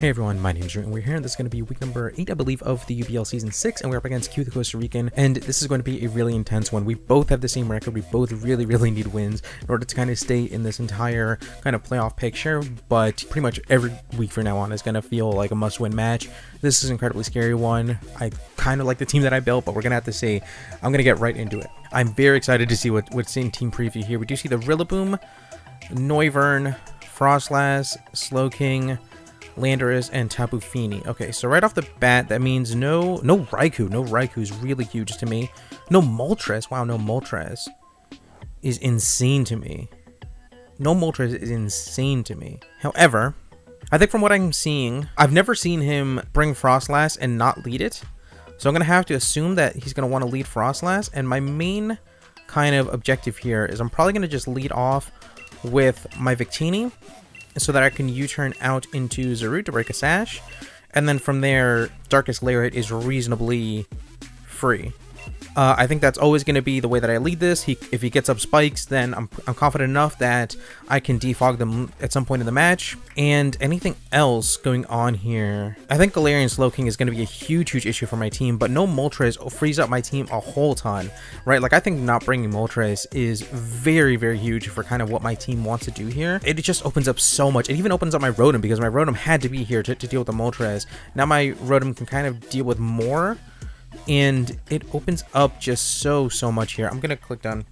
Hey everyone, my name is Drew and we're here, and this is going to be week number 8, I believe, of the UBL Season 6, and we're up against Q the Costa Rican, and this is going to be a really intense one. We both have the same record, we both really need wins in order to kind of stay in this entire kind of playoff picture, but pretty much every week from now on is going to feel like a must-win match. This is an incredibly scary one. I kind of like the team that I built, but we're going to have to see. I'm going to get right into it. I'm very excited to see what's in team preview here. We do see the Rillaboom, Noivern, Froslass, Slowking, Landorus, and Tapu Fini. Okay, so right off the bat, that means no Raikou. No Raikou is really huge to me. No Moltres. Wow, no Moltres is insane to me. No Moltres is insane to me. However, I think from what I'm seeing, I've never seen him bring Froslass and not lead it. So I'm going to have to assume that he's going to want to lead Froslass. And my main kind of objective here is I'm probably going to just lead off with my Victini, so that I can U-turn out into Zarude to break a Sash, and then from there, Darkest Lair it is reasonably free. I think that's always going to be the way that I lead this. If he gets up spikes, then I'm confident enough that I can defog them at some point in the match. And anything else going on here? I think Galarian Slowking is going to be a huge issue for my team, but no Moltres frees up my team a whole ton, right? Like, I think not bringing Moltres is very huge for kind of what my team wants to do here. It just opens up so much. It even opens up my Rotom, because my Rotom had to be here to deal with the Moltres. Now my Rotom can kind of deal with more, and it opens up just so much here. I'm gonna click done.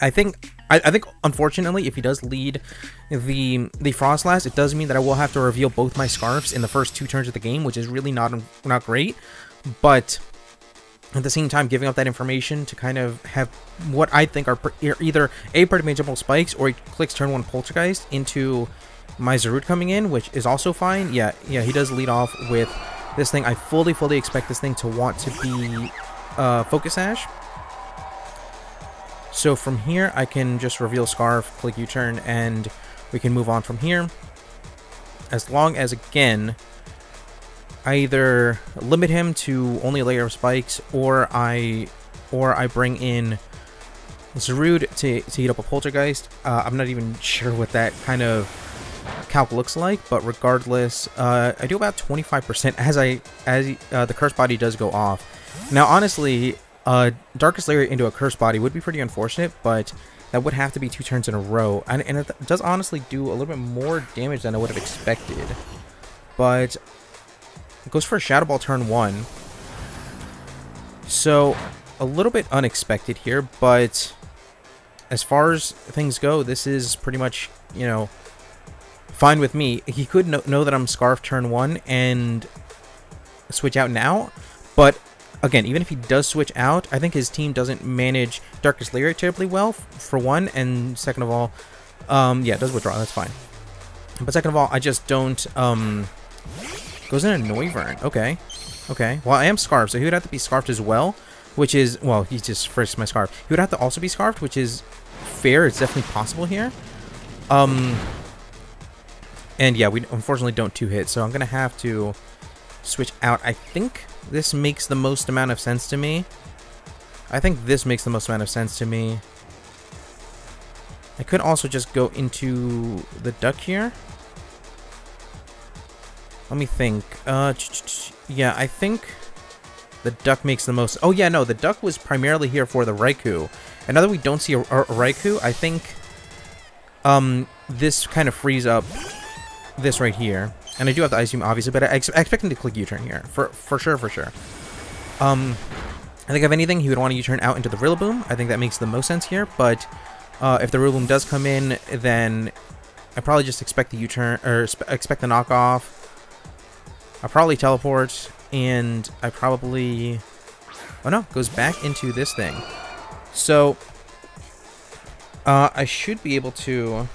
I think unfortunately, if he does lead the Froslass, it does mean that I will have to reveal both my Scarfs in the first 2 turns of the game, which is really not great. But at the same time, giving up that information to kind of have what I think are either a permanageable spikes, or he clicks turn 1 Poltergeist into my Zarude coming in, which is also fine. Yeah, he does lead off with this thing. I fully expect this thing to want to be Focus Sash. So from here, I can just reveal Scarf, click U-turn, and we can move on from here. As long as, again, I either limit him to only a layer of spikes, or I bring in Zarude to heat up a Poltergeist. I'm not even sure what that kind of calc looks like, but regardless, I do about 25% as the Curse Body does go off. Now, honestly, Darkest Lair into a Curse Body would be pretty unfortunate, but that would have to be 2 turns in a row, and it does honestly do a little bit more damage than I would have expected. But it goes for a Shadow Ball turn 1, so a little bit unexpected here. But as far as things go, this is pretty much, you know, fine with me. He could know that I'm Scarf turn 1 and switch out now, but again, even if he does switch out, I think his team doesn't manage Darkest Lair terribly well, for one, and second of all, yeah, it does withdraw, that's fine. But second of all, I just don't, goes in a Noivern, okay. Well, I am Scarf, so he would have to be Scarfed as well, which is, well, he just frisks my Scarf. He would have to also be Scarfed, which is fair, it's definitely possible here. And yeah, we unfortunately don't 2-hit, so I'm going to have to switch out. I think this makes the most amount of sense to me. I could also just go into the duck here. Let me think. Yeah, I think the duck makes the most... Oh yeah, no, the duck was primarily here for the Raikou. And now that we don't see a Raikou, I think this kind of frees up this right here, and I do have the Ice Beam obviously, but I expect him to click U-turn here for sure. I think if anything, he would want to U-turn out into the Rillaboom. I think that makes the most sense here, but if the Rillaboom does come in, then I probably just expect the U-turn, or expect the knockoff. I probably teleport, and I probably, oh no, goes back into this thing. So I should be able to...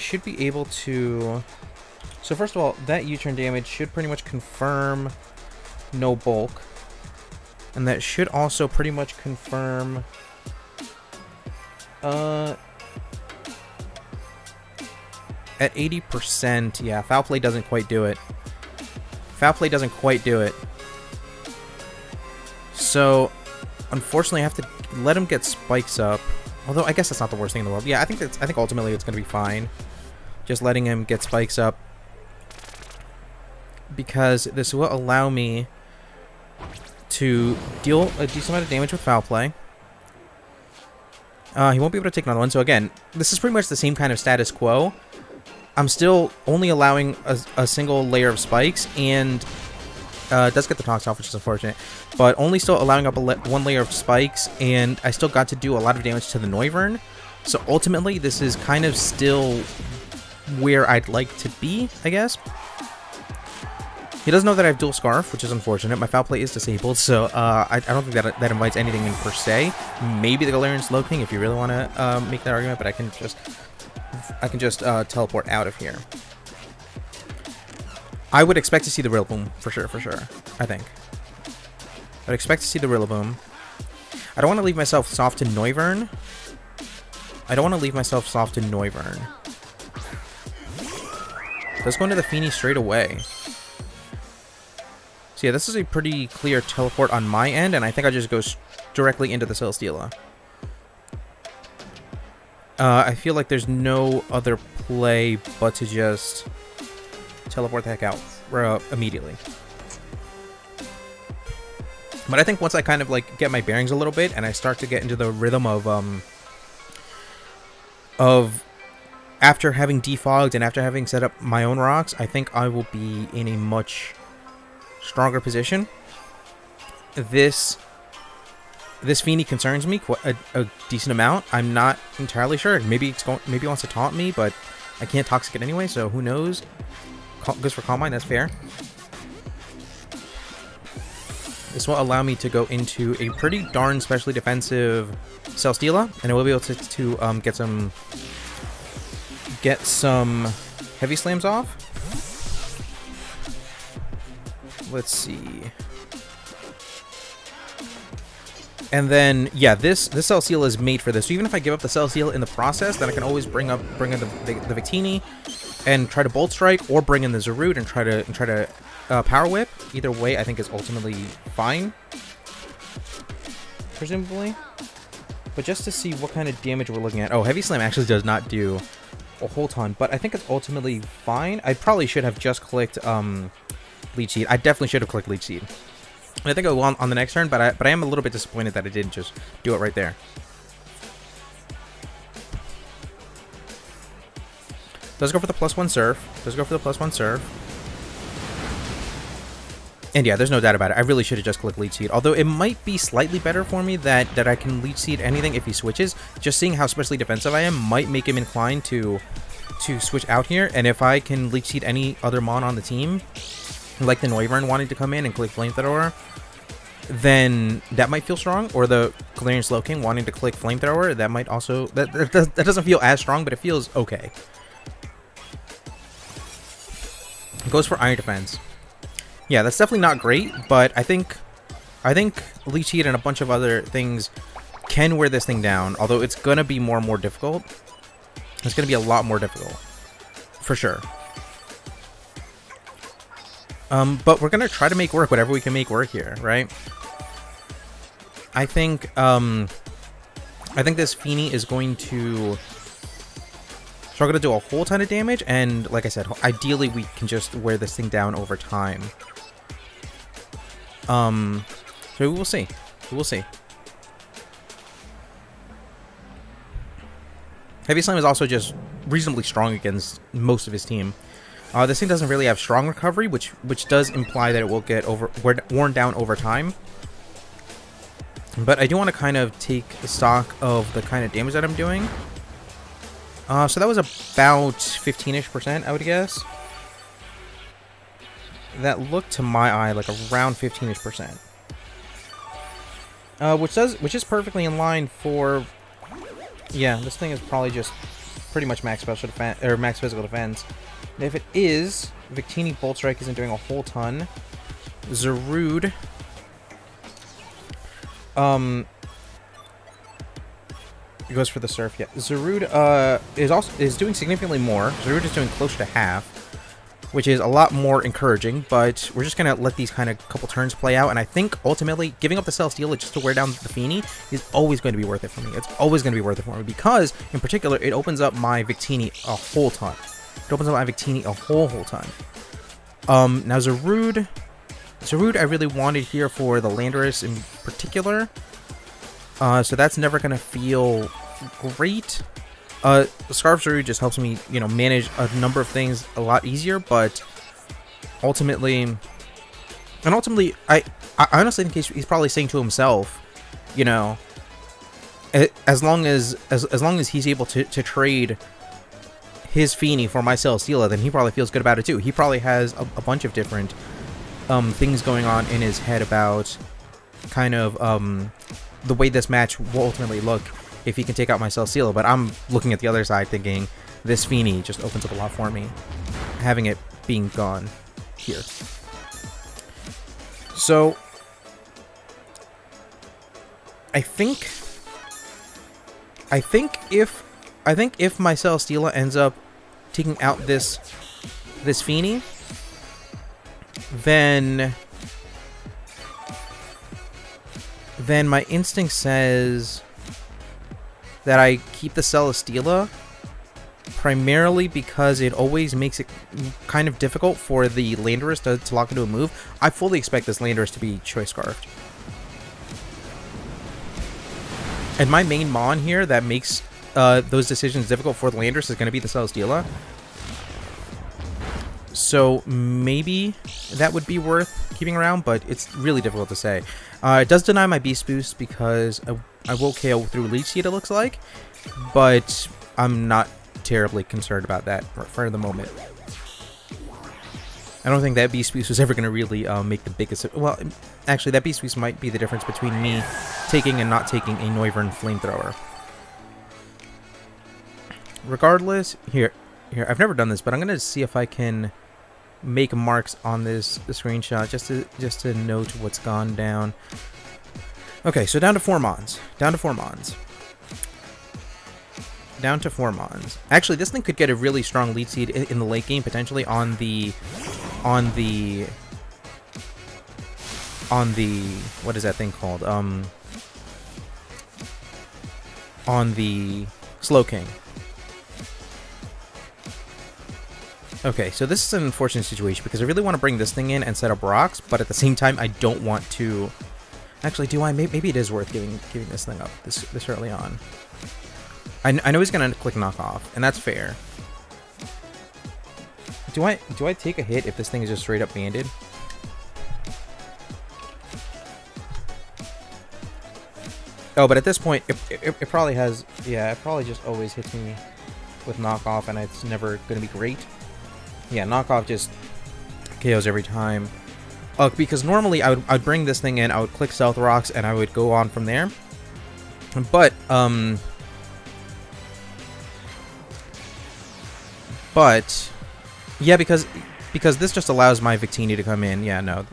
So first of all, that U-turn damage should pretty much confirm no bulk. And that should also pretty much confirm... At 80%, yeah, Foul Play doesn't quite do it. So, unfortunately, I have to let him get spikes up. Although I guess that's not the worst thing in the world. Yeah, I think ultimately it's going to be fine. just letting him get spikes up, because this will allow me to deal a decent amount of damage with Foul Play. He won't be able to take another one, so again, this is pretty much the same kind of status quo. I'm still only allowing a single layer of spikes, and it does get the Tox off, which is unfortunate, but only still allowing up one layer of spikes, and I still got to do a lot of damage to the Noivern. So ultimately, this is kind of still where I'd like to be, I guess. He doesn't know that I have Dual Scarf, which is unfortunate. My Foul Play is disabled, so I don't think that invites anything in per se. Maybe the Galarian Slowking, if you really want to make that argument, but I can just teleport out of here. I would expect to see the Rillaboom, for sure, I think. I would expect to see the Rillaboom. I don't want to leave myself soft to Noivern. Let's go into the Fini straight away. So yeah, this is a pretty clear teleport on my end, and I think I just go directly into the Celesteela. I feel like there's no other play but to just teleport the heck out immediately. But I think once I kind of like get my bearings a little bit and I start to get into the rhythm of after having defogged and after having set up my own rocks, I think I will be in a much stronger position. This Fini concerns me quite a decent amount. I'm not entirely sure. Maybe it wants to taunt me, but I can't toxic it anyway, so who knows? Goes for Calm Mind, that's fair. This will allow me to go into a pretty darn specially defensive Celesteela, and I will be able to get some heavy slams off. Let's see. And then yeah, this Celesteela is made for this. So even if I give up the Celesteela in the process, then I can always bring in the Victini and try to Bolt Strike, or bring in the Zarude and try to Power Whip. Either way, I think is ultimately fine, presumably. But just to see what kind of damage we're looking at. Oh, Heavy Slam actually does not do a whole ton, but I think it's ultimately fine. I probably should have just clicked Leech Seed. I definitely should have clicked Leech Seed. And I think I will on the next turn, but I am a little bit disappointed that I didn't just do it right there. Does go for the +1 Surf. And yeah, there's no doubt about it. I really should have just clicked Leech Seed. Although it might be slightly better for me that I can Leech Seed anything if he switches. Just seeing how especially defensive I am might make him inclined to switch out here. And if I can Leech Seed any other Mon on the team, like the Noivern wanting to come in and click Flamethrower, then that might feel strong. Or the Galarian Slowking wanting to click Flamethrower, that might also... That doesn't feel as strong, but it feels okay. Goes for Iron Defense. Yeah, that's definitely not great, but I think Leech Seed and a bunch of other things can wear this thing down, although it's going to be more and more difficult. It's going to be a lot more difficult, for sure. But we're going to try to make work whatever we can make work here, right? I think this Fini is going to... So we're going to do a whole ton of damage, and like I said, ideally we can just wear this thing down over time. So we will see. Heavy Slam is also just reasonably strong against most of his team. This thing doesn't really have strong recovery, which does imply that it will get worn down over time. But I do want to kind of take stock of the kind of damage that I'm doing. So that was about 15-ish%, I would guess. That looked to my eye like around 15-ish%. Which is perfectly in line for... Yeah, this thing is probably just pretty much max special defense, or max physical defense. And if it is, Victini Bolt Strike isn't doing a whole ton. Zarude. It goes for the Surf, yeah. Zarude is doing significantly more. Zarude is doing close to half, which is a lot more encouraging, but we're just going to let these kind of couple turns play out, and I think, ultimately, giving up the Celesteela just to wear down the Fini is always going to be worth it for me. It's always going to be worth it for me, because, in particular, it opens up my Victini a whole ton. It opens up my Victini a whole time. Now Zarude. Zarude I really wanted here for the Landorus in particular. So that's never going to feel great. Scarf Zarude just helps me, you know, manage a number of things a lot easier, but ultimately... And ultimately, I honestly think he's probably saying to himself, you know, as long as he's able to trade his Fini for my Celesteela, then he probably feels good about it too. He probably has a bunch of different things going on in his head about kind of the way this match will ultimately look if he can take out my Celesteela. But I'm looking at the other side thinking this Fini just opens up a lot for me, having it being gone here. So, I think if my Celesteela ends up taking out this Fini, then my instinct says that I keep the Celesteela primarily because it always makes it kind of difficult for the Landorus to lock into a move. I fully expect this Landorus to be Choice Scarfed. And my main Mon here that makes those decisions difficult for the Landorus is going to be the Celesteela. So maybe that would be worth keeping around, but it's really difficult to say. It does deny my Beast Boost because I will KO through Leech Seed, it looks like. But I'm not terribly concerned about that for the moment. I don't think that Beast Boost was ever going to really make the biggest... Well, actually, that Beast Boost might be the difference between me taking and not taking a Noivern Flamethrower. Regardless, here, I've never done this, but I'm going to see if I can make marks on this screenshot just to note what's gone down. Okay, so down to four Mons. Down to four Mons. Actually, this thing could get a really strong lead seed in the late game, potentially on the what is that thing called? On the Slowking. Okay, so this is an unfortunate situation because I really want to bring this thing in and set up rocks, but at the same time, I don't want to. Actually, do I? Maybe it is worth giving this thing up this early on. I know he's gonna click knock off, and that's fair. Do I take a hit if this thing is just straight up banded? Oh, but at this point, it probably has. Yeah, it probably just always hits me with knock off, and it's never gonna be great. Yeah, knock off just KOs every time. Because normally I'd bring this thing in, I would click South Rocks, and I would go on from there. But, yeah, because this just allows my Victini to come in. Yeah, no,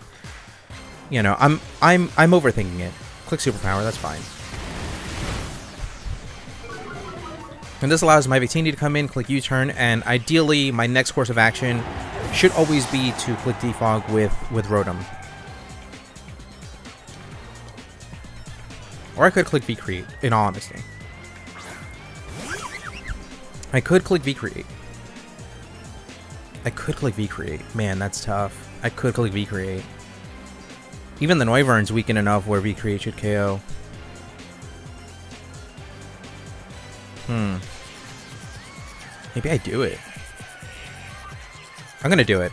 you know, I'm overthinking it. Click Superpower, that's fine. And this allows my Victini to come in, click U-turn, and ideally my next course of action should always be to click Defog with Rotom. Or I could click V-Create, in all honesty. I could click V-Create. Man, that's tough. I could click V-Create. Even the Noivern's weakened enough where V-Create should KO. Maybe I do it. I'm gonna do it.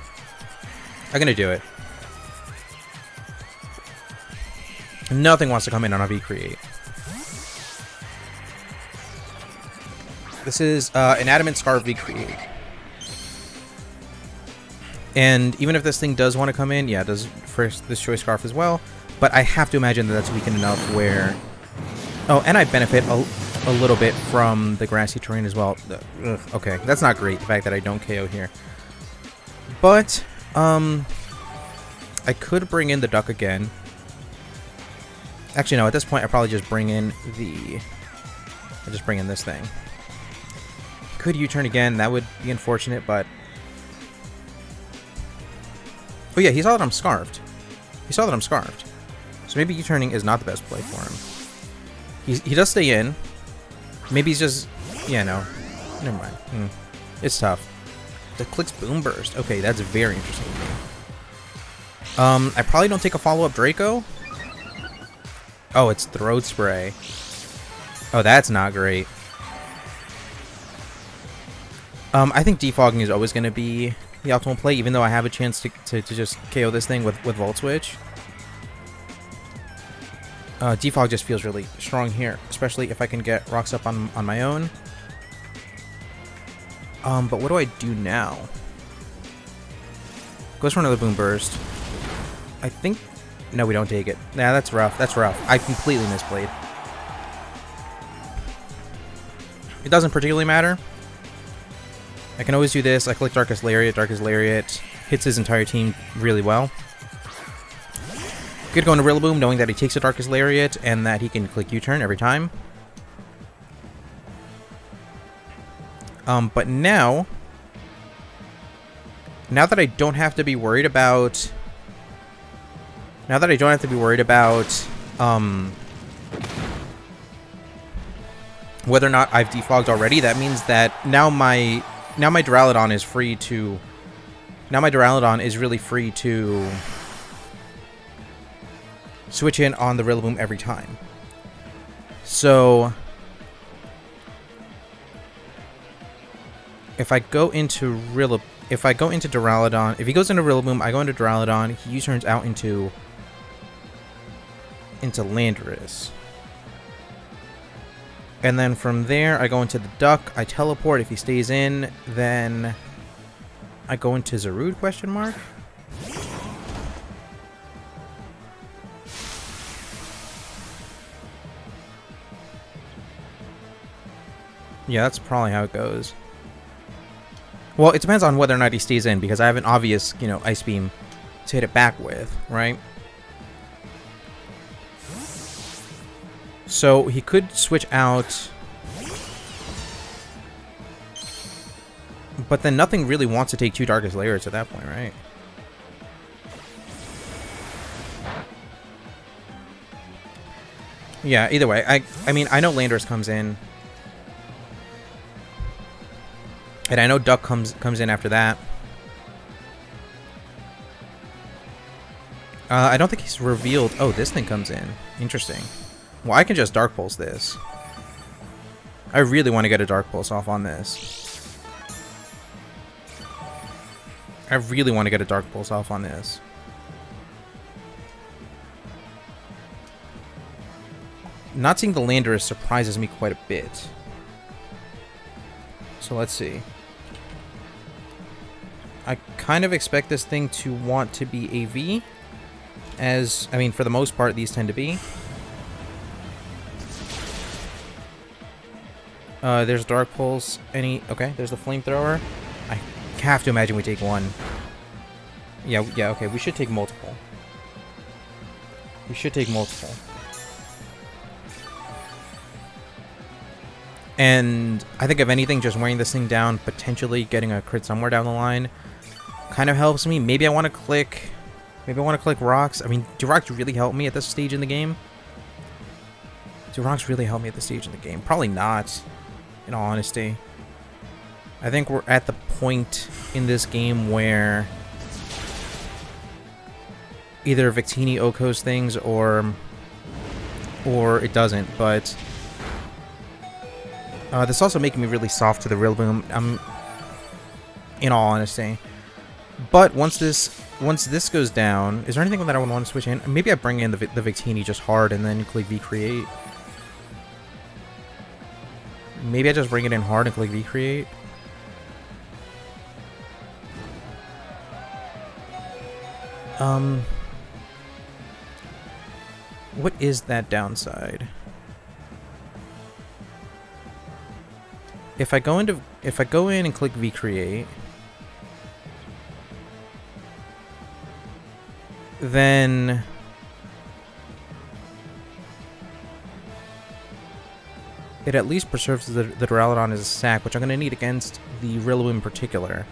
Nothing wants to come in on a V-Create. This is an Adamant Scarf V-Create. And even if this thing does want to come in, yeah, it does first this Choice Scarf as well. But I have to imagine that that's weakened enough where... Oh, and I benefit a little bit from the grassy terrain as well. Ugh, okay, that's not great, the fact that I don't KO here. But, I could bring in the duck again. Actually, no, at this point, I probably just bring in the... I just bring in this thing. Could U-turn again, that would be unfortunate, but... Oh yeah, he saw that I'm scarfed. So maybe U-turning is not the best play for him. He does stay in. Maybe he's just... Yeah, no. Never mind. It's tough. That clicks Boom Burst. Okay, that's very interesting. I probably don't take a follow-up Draco. Oh, it's Throat Spray. Oh, that's not great. I think Defogging is always going to be the optimal play, even though I have a chance to just KO this thing with Volt Switch. Defog just feels really strong here, especially if I can get Rocks up on my own. But what do I do now? Goes for another Boom Burst. I think... No, we don't take it. Nah, that's rough. That's rough. I completely misplayed. It doesn't particularly matter. I can always do this. I click Darkest Lariat. Darkest Lariat hits his entire team really well. Good going to Rillaboom, knowing that he takes a Darkest Lariat and that he can click U-turn every time. But now that I don't have to be worried about... Now that I don't have to be worried about whether or not I've defogged already, that means that now my Duraludon is free to switch in on the Rillaboom every time. So if I go into Duraludon, if he goes into Rillaboom, I go into Duraludon, he U-turns out into Landorus. And then from there, I go into the Duck. I teleport. If he stays in, then I go into Zarude, question mark? Yeah, that's probably how it goes. Well, it depends on whether or not he stays in, because I have an obvious, you know, Ice Beam to hit it back with, right? So he could switch out, but then nothing really wants to take two Darkest Lariats at that point, right? Yeah, either way, I mean, I know Landorus comes in, and I know Duck comes in after that. I don't think he's revealed. Oh, this thing comes in. Interesting. Well, I can just Dark Pulse this. I really want to get a Dark Pulse off on this. Not seeing the Landorus surprises me quite a bit. So let's see. I kind of expect this thing to want to be AV. As, I mean, for the most part, these tend to be. There's Dark Pulse. Okay, there's the Flamethrower. I have to imagine we take one. Yeah, okay, we should take multiple. And I think, if anything, just weighing this thing down, potentially getting a crit somewhere down the line, kind of helps me. Maybe I want to click... Rocks. I mean, do Rocks really help me at this stage in the game? Probably not, in all honesty. I think we're at the point in this game where either Victini Oko's things or it doesn't, but this is also making me really soft to the Rillaboom, in all honesty. But once this goes down, is there anything that I would want to switch in? Maybe I bring in the Victini just hard and then click V Create. Maybe I just bring it in hard and click V Create. What is that downside? If I go in and click V Create, then it at least preserves the Duraludon as a sack, which I'm going to need against the Rillaboom in particular.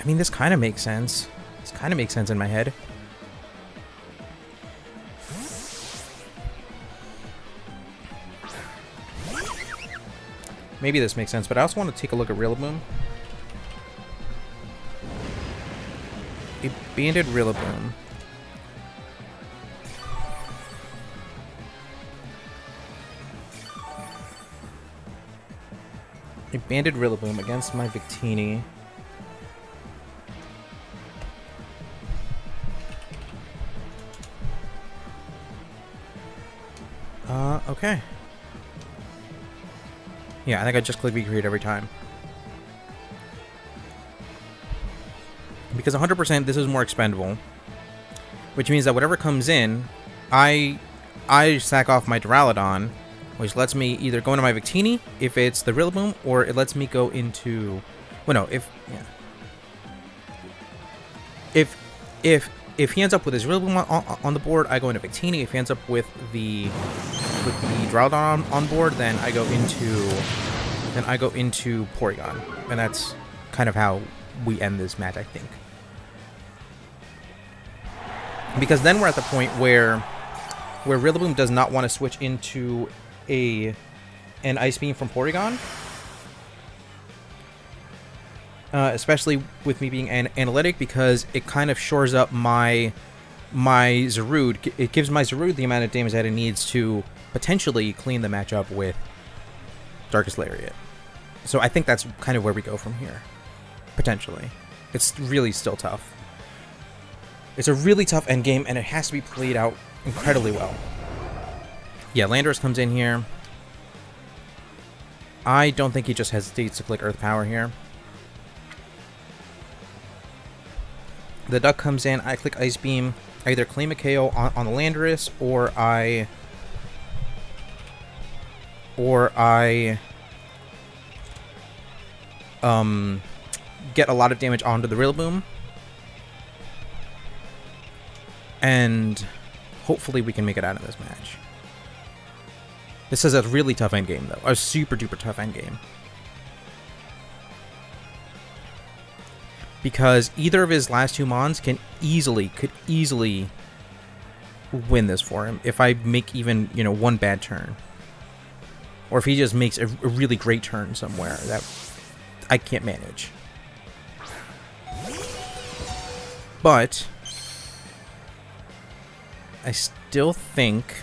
I mean, this kind of makes sense. This kind of makes sense in my head. Maybe this makes sense, but I also want to take a look at Rillaboom. A banded Rillaboom. A banded Rillaboom against my Victini. Okay. Yeah, I think I just click recreate every time. Because 100% this is more expendable. Which means that whatever comes in, I sack off my Duraludon, which lets me either go into my Victini, if it's the Rillaboom, or it lets me go into... Well, no, If he ends up with his Rillaboom on the board, I go into Victini. If he ends up with the Duraludon on board, then I go into Porygon, and that's kind of how we end this match, I think. Because then we're at the point where Rillaboom does not want to switch into an Ice Beam from Porygon. Especially with me being analytic, because it kind of shores up my Zarude. It gives my Zarude the amount of damage that it needs to potentially clean the matchup with Darkest Lariat. So I think that's kind of where we go from here, potentially. It's really still tough. It's a really tough endgame, and it has to be played out incredibly well. Yeah, Landorus comes in here. I don't think he just hesitates to click Earth Power here. The duck comes in, I click Ice Beam, I either claim a KO on the Landorus, or I get a lot of damage onto the Rillaboom, and hopefully we can make it out of this match. This is a really tough endgame, though. A super duper tough endgame. Because either of his last two Mons could easily win this for him if I make even, you know, one bad turn. Or if he just makes a really great turn somewhere that I can't manage. But I still think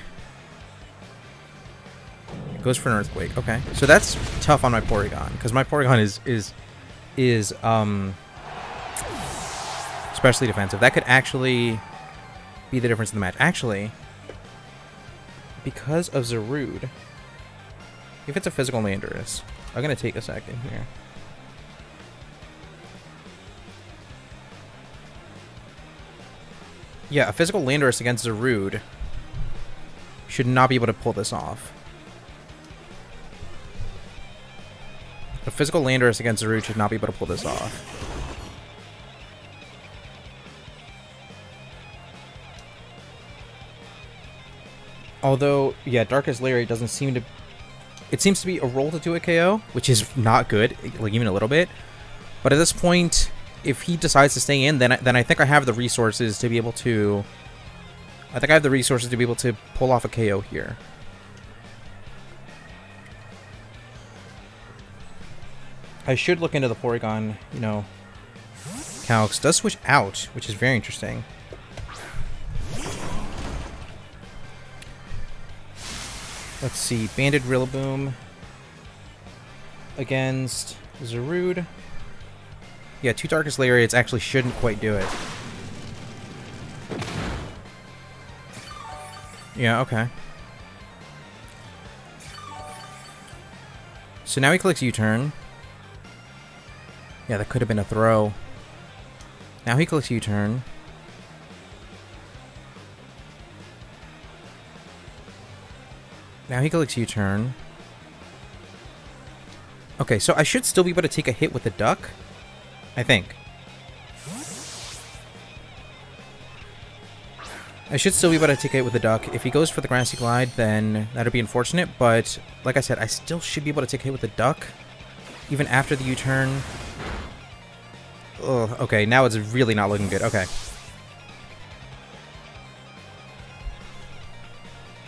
it goes for an Earthquake. Okay. So that's tough on my Porygon, because my Porygon is especially defensive. That could actually be the difference in the match. Actually, because of Zarude, if it's a physical Landorus, I'm going to take a second here. Yeah, a physical Landorus against Zarude should not be able to pull this off. A physical Landorus against Zarude should not be able to pull this off. Although, yeah, Darkest Lariat doesn't seem to... It seems to be a roll to do a KO, which is not good, like even a little bit. But at this point, if he decides to stay in, then I think I have the resources to be able to... I think I have the resources to be able to pull off a KO here. I should look into the Porygon, you know. Calx does switch out, which is very interesting. Let's see, banded Rillaboom against Zarude. Yeah, two Darkest Lariats actually shouldn't quite do it. Yeah, okay. So now he clicks U-turn. Yeah, that could have been a throw. Now he clicks U-turn. Now he clicks U-turn. Okay, so I should still be able to take a hit with the duck, I think. I should still be able to take a hit with the duck. If he goes for the Grassy Glide, then that'd be unfortunate. But like I said, I still should be able to take a hit with the duck, even after the U-turn. Oh, okay, now it's really not looking good. Okay.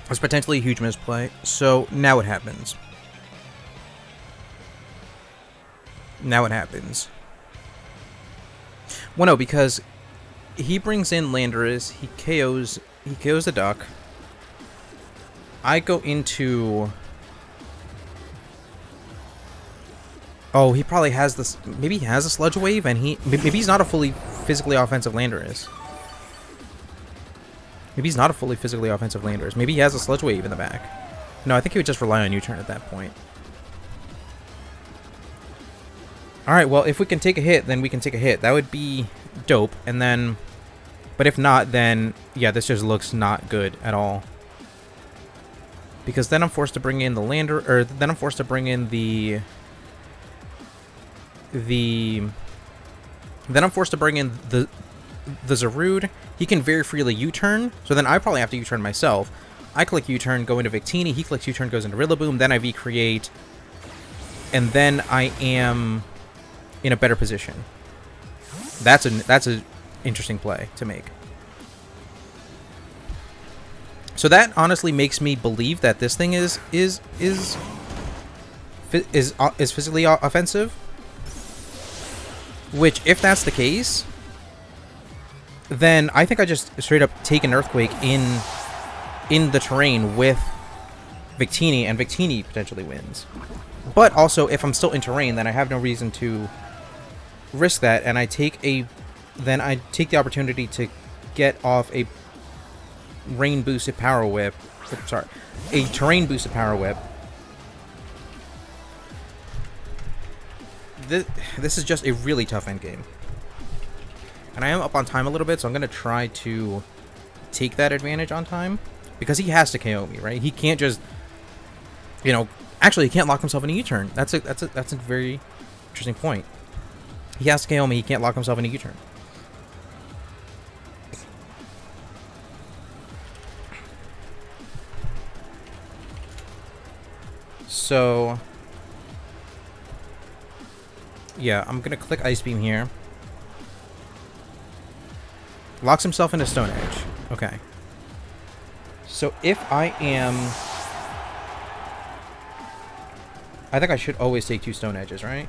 It's potentially a huge misplay, so now it happens. Now it happens. Well, no, because he brings in Landorus, he KOs the Doc. I go into... Oh, he probably has this. Maybe he has a Sludge Wave, and maybe he's not a fully physically offensive Landorus. Maybe he's not a fully physically offensive Landorus. Maybe he has a Sludge Wave in the back. No, I think he would just rely on U-turn at that point. All right. Well, if we can take a hit, then we can take a hit. That would be dope. And then, but if not, then yeah, this just looks not good at all. Because then I'm forced to bring in the Landorus, or then I'm forced to bring in the. Then I'm forced to bring in the Zarude. He can very freely U-turn, so then I probably have to U-turn myself. I click U-turn, go into Victini. He clicks U-turn, goes into Rillaboom. Then I V-create, and then I am in a better position. That's a interesting play to make. So that honestly makes me believe that this thing is physically offensive. Which, if that's the case, then I think I just straight up take an Earthquake in the terrain with Victini, and Victini potentially wins. But also, if I'm still in terrain, then I have no reason to risk that, and I take the opportunity to get off a rain boosted Power Whip. Sorry, a terrain boosted Power Whip. This is just a really tough endgame. And I am up on time a little bit, so I'm going to try to take that advantage on time. Because he has to KO me, right? He can't just, you know... Actually, he can't lock himself in a U-turn. That's a very interesting point. He has to KO me, he can't lock himself in a U-turn. So... Yeah, I'm gonna click Ice Beam here. Locks himself into Stone Edge. Okay. So if I am... I think I should always take two Stone Edges, right?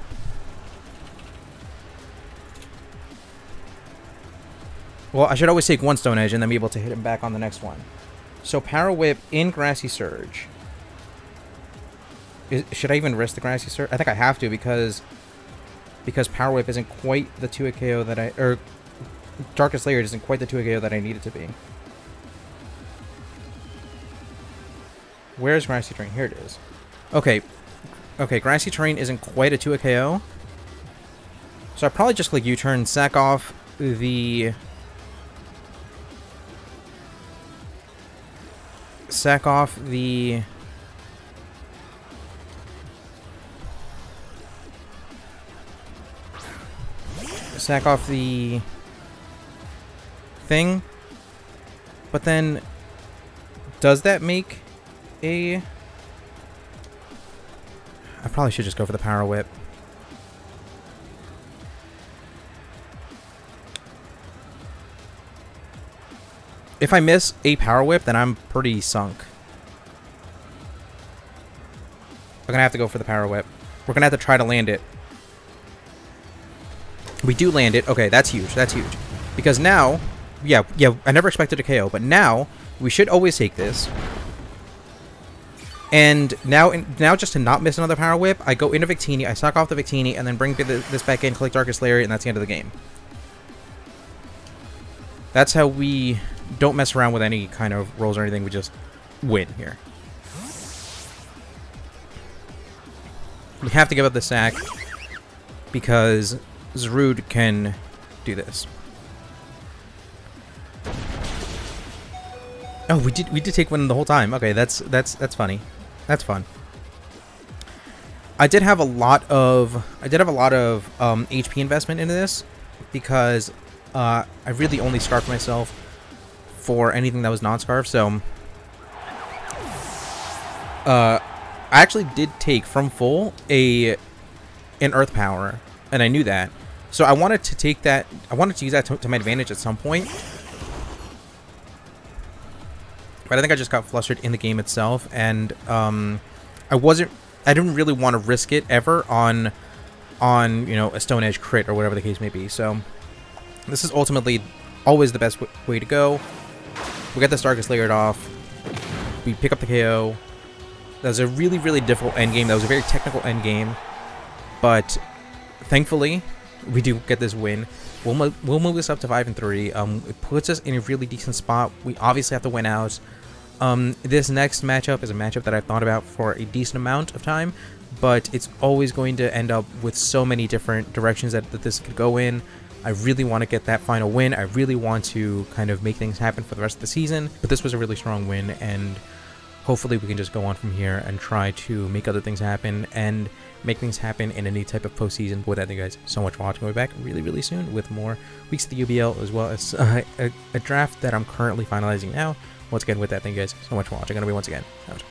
Well, I should always take one Stone Edge and then be able to hit him back on the next one. So Power Whip in Grassy Surge. Should I even risk the Grassy Surge? I think I have to because Power Whip isn't quite the 2-hit KO that I... Or Darkest Layer isn't quite the 2-hit KO that I need it to be. Where's Grassy Terrain? Here it is. Okay. Okay, Grassy Terrain isn't quite a 2-hit KO. So I probably just click U-turn, sack off the... Sack off the... Sack off the thing, but then does that make a... I probably should just go for the Power Whip. If I miss a Power Whip, then I'm pretty sunk. I'm gonna have to go for the Power Whip. We're gonna have to try to land it. We do land it. Okay, that's huge. That's huge. Because now... Yeah, I never expected a KO. But now, we should always take this. And now just to not miss another Power Whip, I go into Victini, I suck off the Victini, and then bring this back in, click Darkest Lair, and that's the end of the game. That's how we don't mess around with any kind of rolls or anything. We just win here. We have to give up the sack because... Zarude can do this. Oh, we did take one the whole time. Okay, that's funny. That's fun. I did have a lot of HP investment into this because I really only scarfed myself for anything that was non-scarf. So I actually did take from full an Earth Power, and I knew that. So I wanted to take that, I wanted to use that to my advantage at some point. But I think I just got flustered in the game itself, and I didn't really want to risk it ever on on, you know, a Stone Edge crit or whatever the case may be. So this is ultimately always the best way to go. We get the Stargust layered off. We pick up the KO. That was a really, really difficult endgame. That was a very technical endgame. But thankfully, we do get this win. We'll move this up to 5-3. It puts us in a really decent spot. We obviously have to win out. This next matchup is a matchup that I've thought about for a decent amount of time, but it's always going to end up with so many different directions that this could go in. I really want to get that final win. I really want to kind of make things happen for the rest of the season, but this was a really strong win, and hopefully we can just go on from here and try to make other things happen and make things happen in any type of postseason. With that, thank you guys so much for watching. We'll be back really, really soon with more weeks of the UBL, as well as a draft that I'm currently finalizing now. Once again, with that, thank you guys so much for watching. I'm going to be once again out.